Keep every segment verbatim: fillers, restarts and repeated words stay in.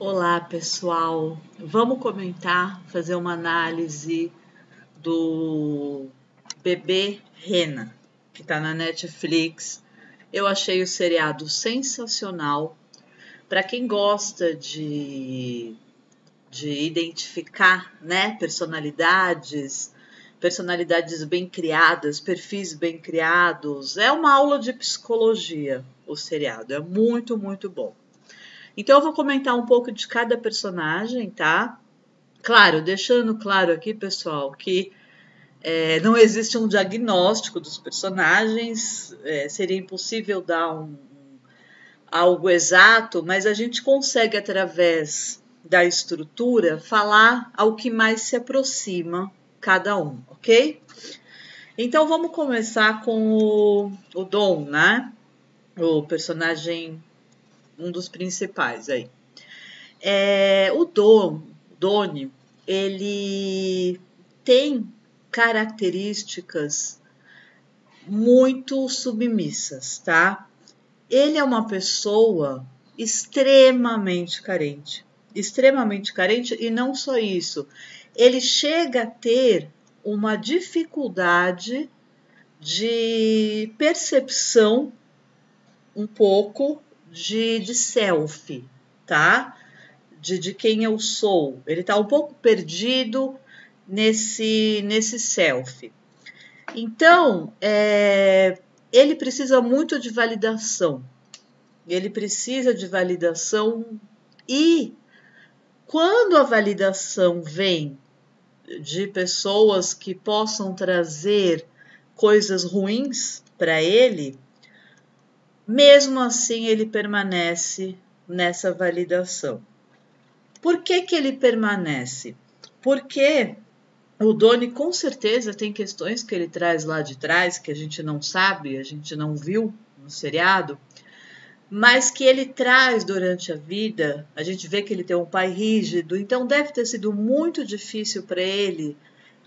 Olá pessoal, vamos comentar, fazer uma análise do Bebê Rena, que está na Netflix. Eu achei o seriado sensacional. Para quem gosta de, de identificar, né, personalidades, personalidades bem criadas, perfis bem criados, é uma aula de psicologia o seriado, é muito, muito bom. Então, eu vou comentar um pouco de cada personagem, tá? Claro, deixando claro aqui, pessoal, que é, não existe um diagnóstico dos personagens, é, seria impossível dar um, algo exato, mas a gente consegue, através da estrutura, falar ao que mais se aproxima cada um, ok? Então, vamos começar com o, o Dom, né? O personagem... um dos principais aí. É, o Don, Doni, ele tem características muito submissas, tá? Ele é uma pessoa extremamente carente, extremamente carente, e não só isso, ele chega a ter uma dificuldade de percepção um pouco De, de self, tá? De, de quem eu sou. Ele tá um pouco perdido nesse, nesse self. Então, é, ele precisa muito de validação. Ele precisa de validação e quando a validação vem de pessoas que possam trazer coisas ruins para ele, mesmo assim, ele permanece nessa validação. Por que que ele permanece? Porque o Doni, com certeza, tem questões que ele traz lá de trás, que a gente não sabe, a gente não viu no seriado, mas que ele traz durante a vida. A gente vê que ele tem um pai rígido, então deve ter sido muito difícil para ele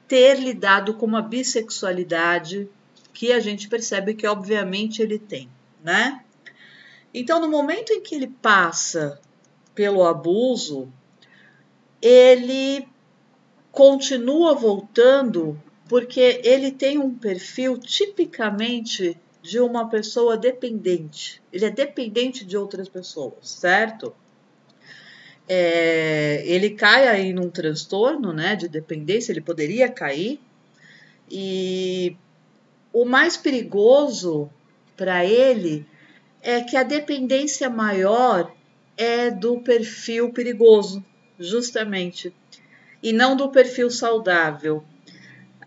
ter lidado com uma bissexualidade que a gente percebe que, obviamente, ele tem. Né? Então, no momento em que ele passa pelo abuso, ele continua voltando porque ele tem um perfil tipicamente de uma pessoa dependente. Ele é dependente de outras pessoas, certo? É, ele cai aí num transtorno, né, de dependência, ele poderia cair. E o mais perigoso para ele é que a dependência maior é do perfil perigoso, justamente, e não do perfil saudável.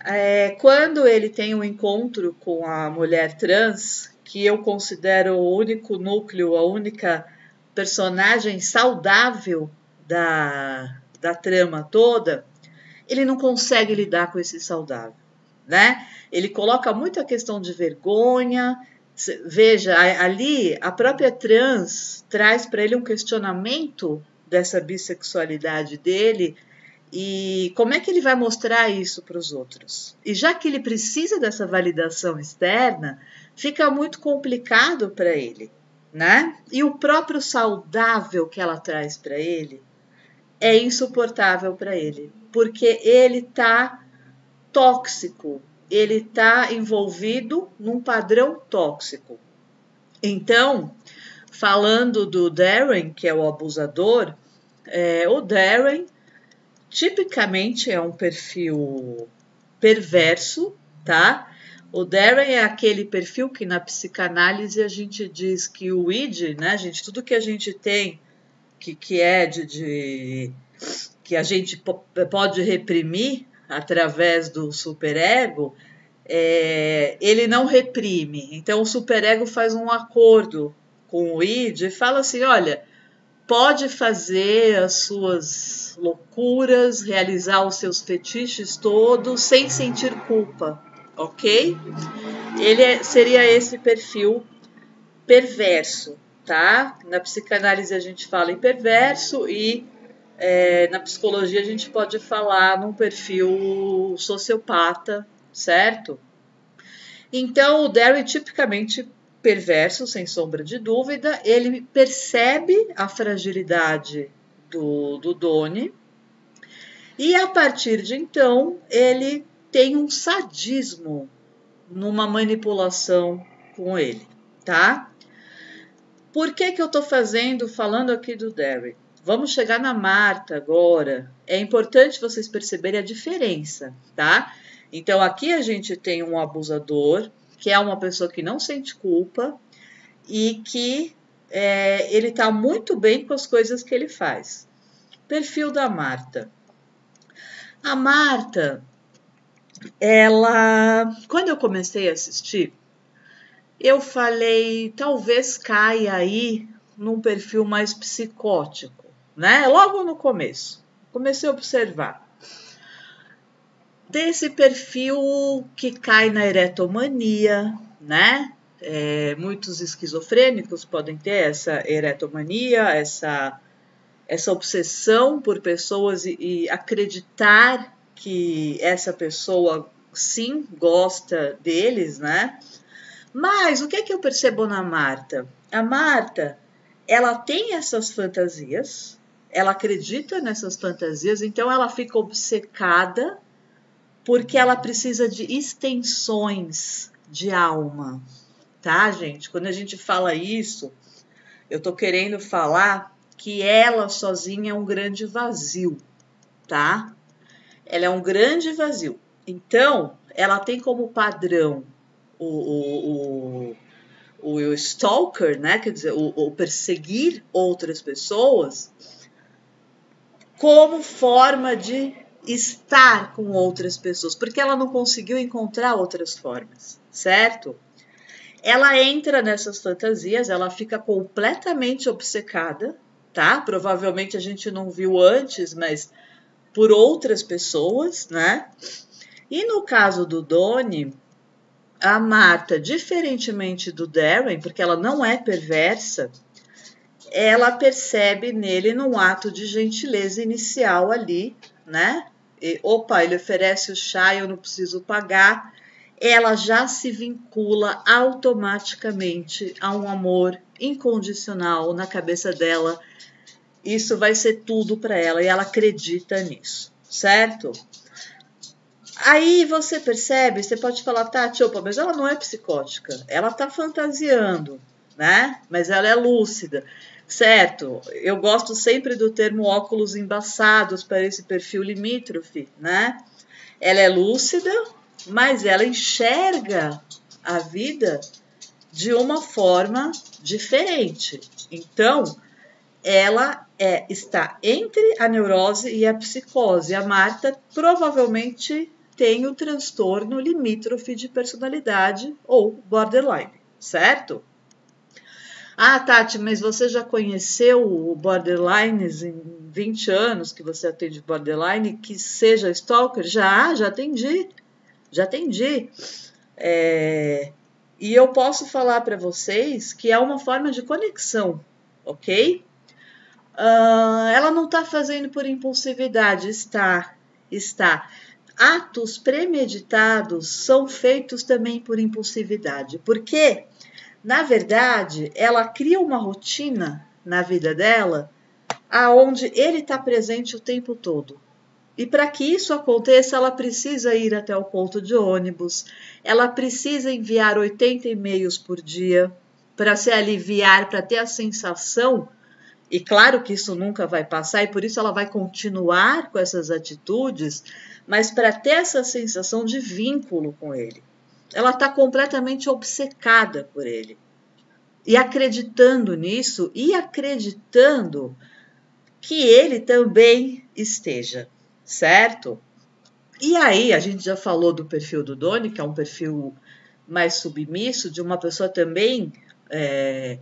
É, quando ele tem um encontro com a mulher trans, que eu considero o único núcleo, a única personagem saudável da, da trama toda, ele não consegue lidar com esse saudável, né? Ele coloca muito a questão de vergonha. Veja, ali a própria trans traz para ele um questionamento dessa bissexualidade dele e como é que ele vai mostrar isso para os outros? E já que ele precisa dessa validação externa, fica muito complicado para ele, né? E o próprio saudável que ela traz para ele é insuportável para ele, porque ele tá tóxico. Ele está envolvido num padrão tóxico. Então, falando do Darren, que é o abusador, é, o Darren tipicamente é um perfil perverso, tá? O Darren é aquele perfil que na psicanálise a gente diz que o id, né, gente? Tudo que a gente tem, que, que é de, de... que a gente pode reprimir, através do superego, é, ele não reprime. Então, o superego faz um acordo com o id e fala assim, olha, pode fazer as suas loucuras, realizar os seus fetiches todos, sem sentir culpa, ok? Ele é, seria esse perfil perverso, tá? Na psicanálise a gente fala em perverso e... É, na psicologia a gente pode falar num perfil sociopata, certo? Então o Darren tipicamente perverso, sem sombra de dúvida, ele percebe a fragilidade do, do Doni. E a partir de então, ele tem um sadismo numa manipulação com ele, tá? Por que que eu tô fazendo, falando aqui do Derry? Vamos chegar na Martha agora. É importante vocês perceberem a diferença, tá? Então, aqui a gente tem um abusador, que é uma pessoa que não sente culpa e que é, ele tá muito bem com as coisas que ele faz. Perfil da Martha. A Martha, ela, quando eu comecei a assistir, eu falei, talvez caia aí num perfil mais psicótico, né? Logo no começo, comecei a observar. Desse perfil que cai na eretomania, né? É, muitos esquizofrênicos podem ter essa eretomania, essa... essa obsessão por pessoas e, e acreditar que essa pessoa, sim, gosta deles, né? Mas o que é que eu percebo na Martha? A Martha, ela tem essas fantasias, ela acredita nessas fantasias, então ela fica obcecada porque ela precisa de extensões de alma, tá, gente? Quando a gente fala isso, eu tô querendo falar que ela sozinha é um grande vazio, tá? Ela é um grande vazio. Então, ela tem como padrão o, o, o, o stalker, né? Quer dizer, o, o perseguir outras pessoas como forma de estar com outras pessoas, porque ela não conseguiu encontrar outras formas, certo? Ela entra nessas fantasias, ela fica completamente obcecada, tá? Provavelmente a gente não viu antes, mas por outras pessoas, né? E no caso do Doni, a Martha, diferentemente do Darren, porque ela não é perversa, ela percebe nele num ato de gentileza inicial ali, né? E, opa, ele oferece o chá, eu não preciso pagar. Ela já se vincula automaticamente a um amor incondicional na cabeça dela. Isso vai ser tudo para ela e ela acredita nisso, certo? Aí você percebe, você pode falar, Tati, opa, mas ela não é psicótica, ela tá fantasiando, né? Mas ela é lúcida, certo? Eu gosto sempre do termo óculos embaçados para esse perfil limítrofe, né? Ela é lúcida, mas ela enxerga a vida de uma forma diferente. Então, ela é, está entre a neurose e a psicose. A Martha provavelmente tem o transtorno limítrofe de personalidade ou borderline, certo? Ah, Tati, mas você já conheceu o borderline em vinte anos que você atende borderline, que seja stalker? Já, já atendi. Já atendi. É, e eu posso falar para vocês que é uma forma de conexão, ok? Uh, ela não está fazendo por impulsividade, está, está. Atos premeditados são feitos também por impulsividade, porque, na verdade, ela cria uma rotina na vida dela aonde ele está presente o tempo todo. E para que isso aconteça, ela precisa ir até o ponto de ônibus, ela precisa enviar oitenta e-mails por dia para se aliviar, para ter a sensação, e claro que isso nunca vai passar, e por isso ela vai continuar com essas atitudes, mas para ter essa sensação de vínculo com ele. Ela está completamente obcecada por ele. E acreditando nisso, e acreditando que ele também esteja. Certo? E aí, a gente já falou do perfil do Doni, que é um perfil mais submisso, de uma pessoa também é,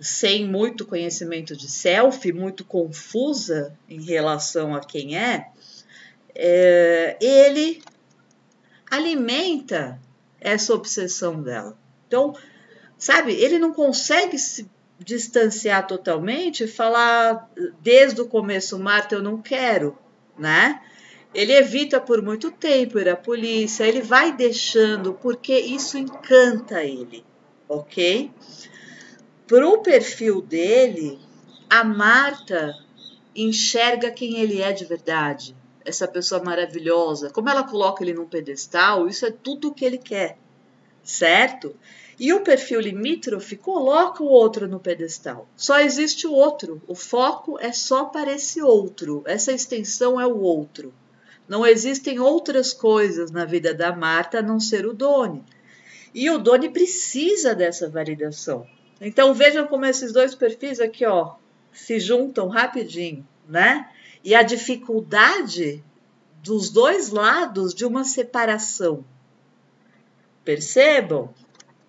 sem muito conhecimento de self, muito confusa em relação a quem é. É, ele alimenta essa obsessão dela. Então, sabe, ele não consegue se distanciar totalmente e falar desde o começo, Martha, eu não quero. Né? Ele evita por muito tempo ir à polícia, ele vai deixando, porque isso encanta ele, ok? Para o perfil dele, a Martha enxerga quem ele é de verdade, essa pessoa maravilhosa, como ela coloca ele num pedestal, isso é tudo o que ele quer, certo? E o perfil limítrofe coloca o outro no pedestal, só existe o outro, o foco é só para esse outro, essa extensão é o outro. Não existem outras coisas na vida da Marta a não ser o Doni. E o Doni precisa dessa validação. Então vejam como esses dois perfis aqui, ó, se juntam rapidinho, né? E a dificuldade dos dois lados de uma separação. Percebam?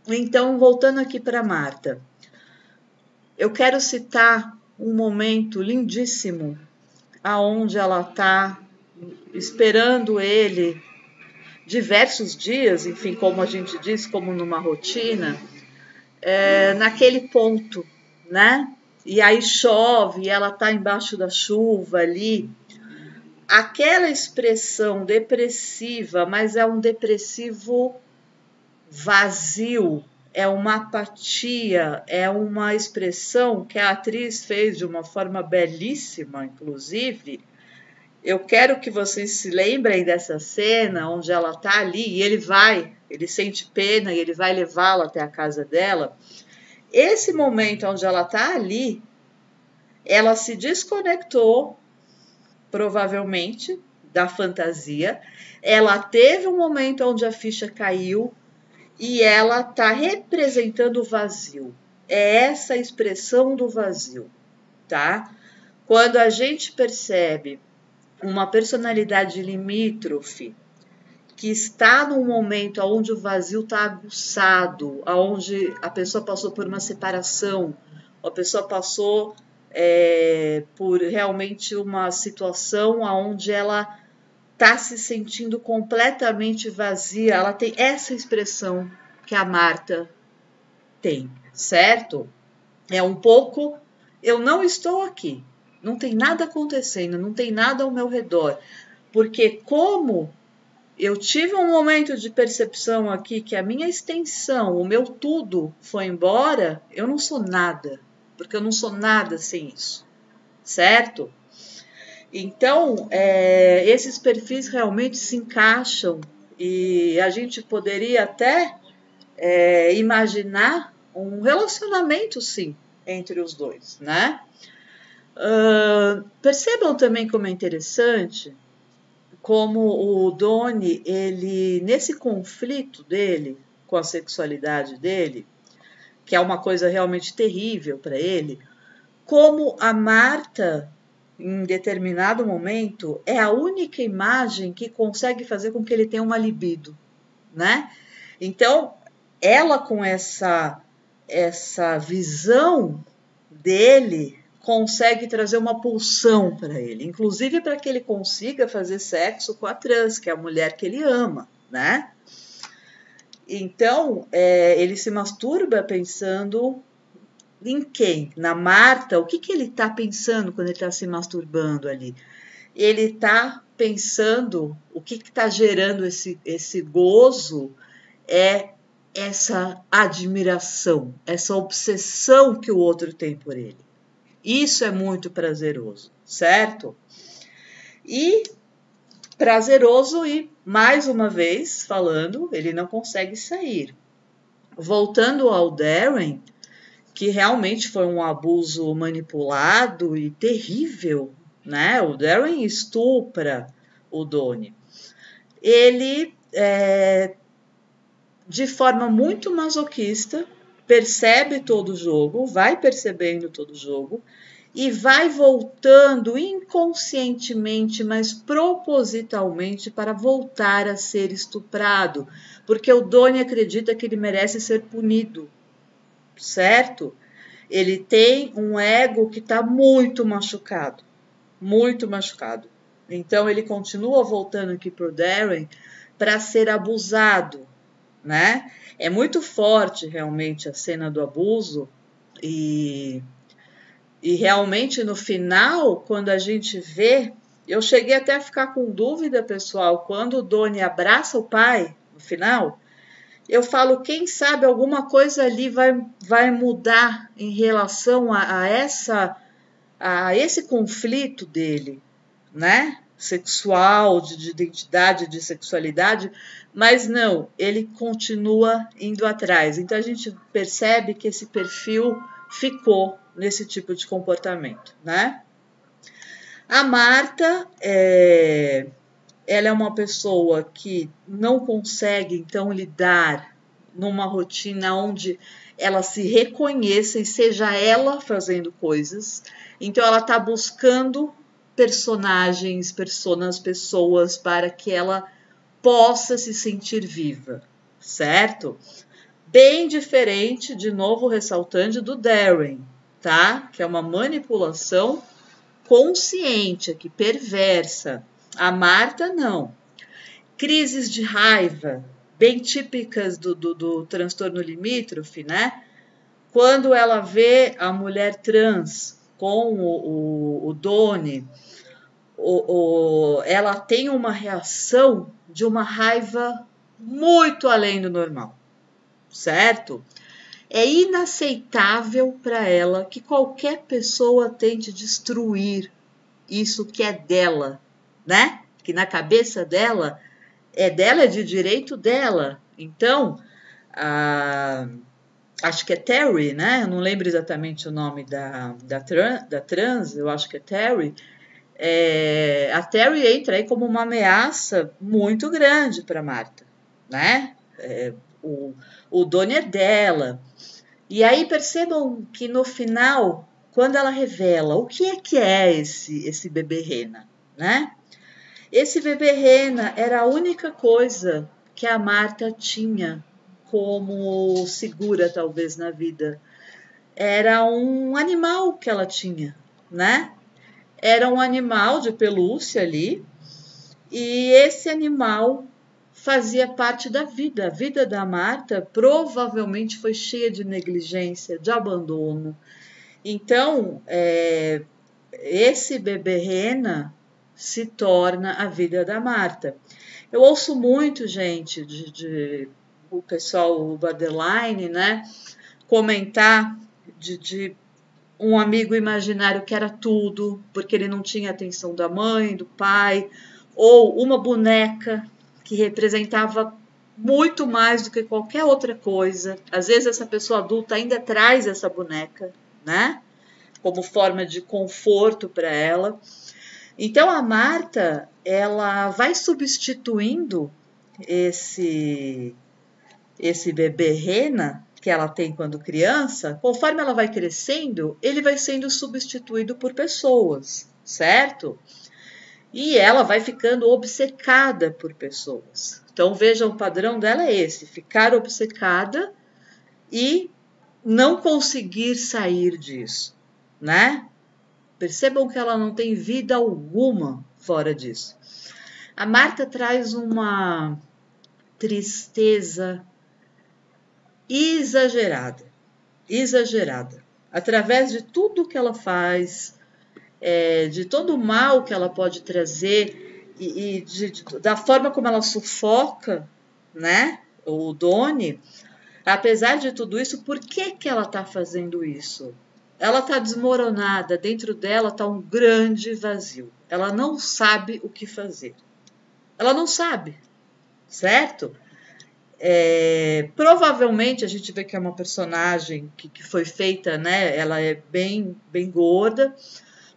Então, voltando aqui para Marta. Eu quero citar um momento lindíssimo aonde ela está esperando ele diversos dias, enfim, como a gente diz, como numa rotina, é, naquele ponto, né? E aí chove, e ela tá embaixo da chuva ali. Aquela expressão depressiva, mas é um depressivo vazio, é uma apatia, é uma expressão que a atriz fez de uma forma belíssima, inclusive. Eu quero que vocês se lembrem dessa cena onde ela está ali e ele vai, ele sente pena e ele vai levá-la até a casa dela. Esse momento onde ela está ali, ela se desconectou, provavelmente, da fantasia. Ela teve um momento onde a ficha caiu e ela está representando o vazio. É essa expressão do vazio, tá? Quando a gente percebe uma personalidade limítrofe que está num momento onde o vazio está aguçado, onde a pessoa passou por uma separação, a pessoa passou é, por realmente uma situação onde ela está se sentindo completamente vazia, ela tem essa expressão que a Marta tem, certo? É um pouco, eu não estou aqui. Não tem nada acontecendo, não tem nada ao meu redor. Porque como eu tive um momento de percepção aqui que a minha extensão, o meu tudo foi embora, eu não sou nada. Porque eu não sou nada sem isso. Certo? Então, é, esses perfis realmente se encaixam. E a gente poderia até é, imaginar um relacionamento, sim, entre os dois, né? Uh, percebam também como é interessante como o Doni, ele, nesse conflito dele com a sexualidade dele, que é uma coisa realmente terrível para ele, como a Marta, em determinado momento, é a única imagem que consegue fazer com que ele tenha uma libido, né? Então, ela com essa, essa visão dele consegue trazer uma pulsão para ele, inclusive para que ele consiga fazer sexo com a trans, que é a mulher que ele ama, né? Então, é, ele se masturba pensando em quem? Na Marta? O que, que ele está pensando quando ele está se masturbando ali? Ele está pensando, o que está gerando esse, esse gozo é essa admiração, essa obsessão que o outro tem por ele. Isso é muito prazeroso, certo? E prazeroso e, mais uma vez, falando, ele não consegue sair. Voltando ao Darren, que realmente foi um abuso manipulado e terrível, né? O Darren estupra o Doni. Ele, é, de forma muito masoquista, percebe todo o jogo, vai percebendo todo o jogo e vai voltando inconscientemente, mas propositalmente para voltar a ser estuprado, porque o Doni acredita que ele merece ser punido, certo? Ele tem um ego que está muito machucado, muito machucado. Então ele continua voltando aqui para o Darren para ser abusado, né? É muito forte realmente a cena do abuso e, e realmente no final, quando a gente vê, eu cheguei até a ficar com dúvida, pessoal, quando o Doni abraça o pai, no final, eu falo, quem sabe alguma coisa ali vai, vai mudar em relação a, a essa a esse conflito dele, né? Sexual, de identidade, de sexualidade, mas não, ele continua indo atrás. Então a gente percebe que esse perfil ficou nesse tipo de comportamento, né? A Marta, é, ela é uma pessoa que não consegue, então, lidar numa rotina onde ela se reconheça e seja ela fazendo coisas. Então ela está buscando personagens, personas, pessoas para que ela possa se sentir viva, certo? Bem diferente, de novo ressaltando, do Darren, tá? Que é uma manipulação consciente, que perversa. A Marta não. Crises de raiva, bem típicas do, do, do transtorno limítrofe, né? Quando ela vê a mulher trans com o, o, o Doni, o, o, ela tem uma reação de uma raiva muito além do normal, certo? É inaceitável para ela que qualquer pessoa tente destruir isso que é dela, né? Que na cabeça dela, é dela, é de direito dela. Então, a... acho que é Terry, né? Eu não lembro exatamente o nome da, da, tran, da trans, eu acho que é Terry. É, a Terry entra aí como uma ameaça muito grande para Marta, né? É, o o dono é dela. E aí percebam que no final, quando ela revela o que é que é esse, esse bebê Rena, né? Esse bebê Rena era a única coisa que a Marta tinha como segura, talvez, na vida. Era um animal que ela tinha, né? Era um animal de pelúcia ali, e esse animal fazia parte da vida. A vida da Marta provavelmente foi cheia de negligência, de abandono. Então, é, esse bebê Rena se torna a vida da Marta. Eu ouço muito, gente, de... de o pessoal, o borderline, né, comentar de, de um amigo imaginário que era tudo, porque ele não tinha atenção da mãe, do pai, ou uma boneca que representava muito mais do que qualquer outra coisa. Às vezes essa pessoa adulta ainda traz essa boneca, né, como forma de conforto para ela. Então a Marta, ela vai substituindo esse... esse bebê Rena, que ela tem quando criança, conforme ela vai crescendo, ele vai sendo substituído por pessoas, certo? E ela vai ficando obcecada por pessoas. Então, vejam, o padrão dela é esse, ficar obcecada e não conseguir sair disso, né? Percebam que ela não tem vida alguma fora disso. A Marta traz uma tristeza exagerada, exagerada, através de tudo que ela faz, é, de todo o mal que ela pode trazer e, e de, de, da forma como ela sufoca, né, o Doni. Apesar de tudo isso, por que que ela está fazendo isso? Ela está desmoronada, dentro dela está um grande vazio, ela não sabe o que fazer, ela não sabe, certo? É, provavelmente a gente vê que é uma personagem que, que foi feita, né? Ela é bem, bem gorda.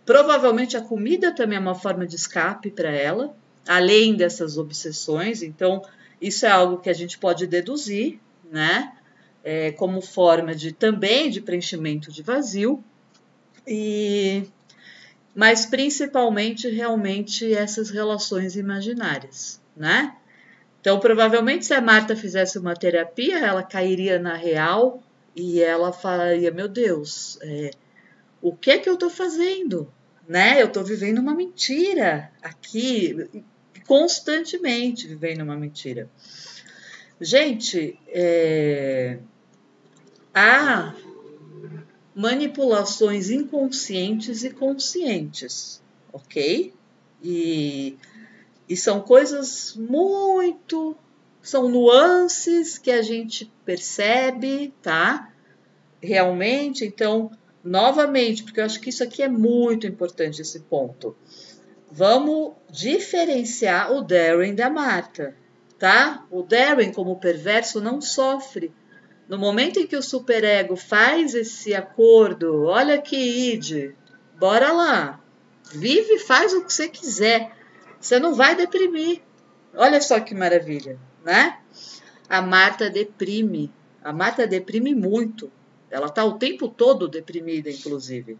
Provavelmente a comida também é uma forma de escape para ela, além dessas obsessões. Então, isso é algo que a gente pode deduzir, né? É, como forma de também de preenchimento de vazio. E, mas principalmente, realmente, essas relações imaginárias, né? Então, provavelmente, se a Marta fizesse uma terapia, ela cairia na real e ela falaria, meu Deus, é, o que é que eu estou fazendo? Né? Eu estou vivendo uma mentira aqui, constantemente vivendo uma mentira. Gente, é, há manipulações inconscientes e conscientes, ok? E... E são coisas muito... São nuances que a gente percebe, tá? Realmente, então, novamente, porque eu acho que isso aqui é muito importante, esse ponto. Vamos diferenciar o Darren da Martha, tá? O Darren, como perverso, não sofre. No momento em que o superego faz esse acordo, olha aqui, Id, bora lá, vive, faz o que você quiser, você não vai deprimir. Olha só que maravilha, né? A Martha deprime, a Martha deprime muito. Ela tá o tempo todo deprimida, inclusive.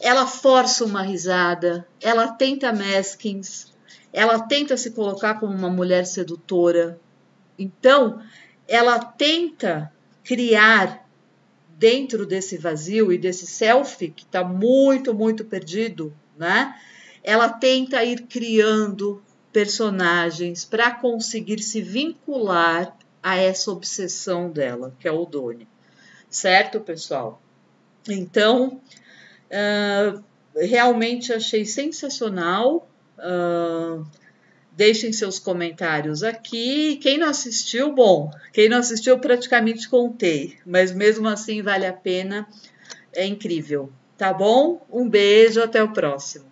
Ela força uma risada, ela tenta maskings, ela tenta se colocar como uma mulher sedutora. Então, ela tenta criar dentro desse vazio e desse selfie que tá muito, muito perdido, né? Ela tenta ir criando personagens para conseguir se vincular a essa obsessão dela, que é o Donnie. Certo, pessoal? Então, uh, realmente achei sensacional. Uh, deixem seus comentários aqui. Quem não assistiu, bom, quem não assistiu, praticamente contei. Mas mesmo assim, vale a pena. É incrível. Tá bom? Um beijo, até o próximo.